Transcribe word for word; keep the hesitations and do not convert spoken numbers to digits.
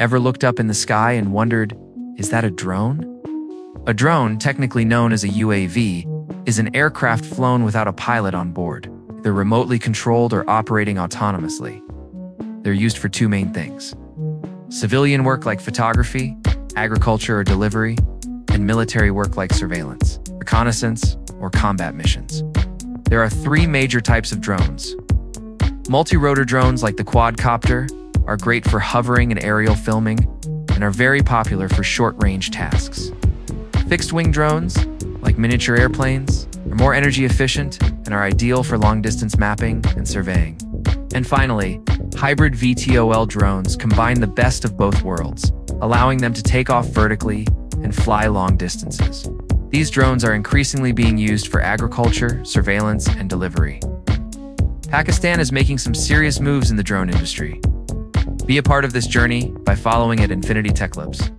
Ever looked up in the sky and wondered, is that a drone? A drone, technically known as a U A V, is an aircraft flown without a pilot on board. They're remotely controlled or operating autonomously. They're used for two main things: civilian work like photography, agriculture or delivery, and military work like surveillance, reconnaissance, or combat missions. There are three major types of drones. Multirotor drones like the quadcopter are great for hovering and aerial filming and are very popular for short-range tasks. Fixed-wing drones, like miniature airplanes, are more energy efficient and are ideal for long-distance mapping and surveying. And finally, hybrid V T O L drones combine the best of both worlds, allowing them to take off vertically and fly long distances. These drones are increasingly being used for agriculture, surveillance, and delivery. Pakistan is making some serious moves in the drone industry. Be a part of this journey by following at Infinity Tech Labs.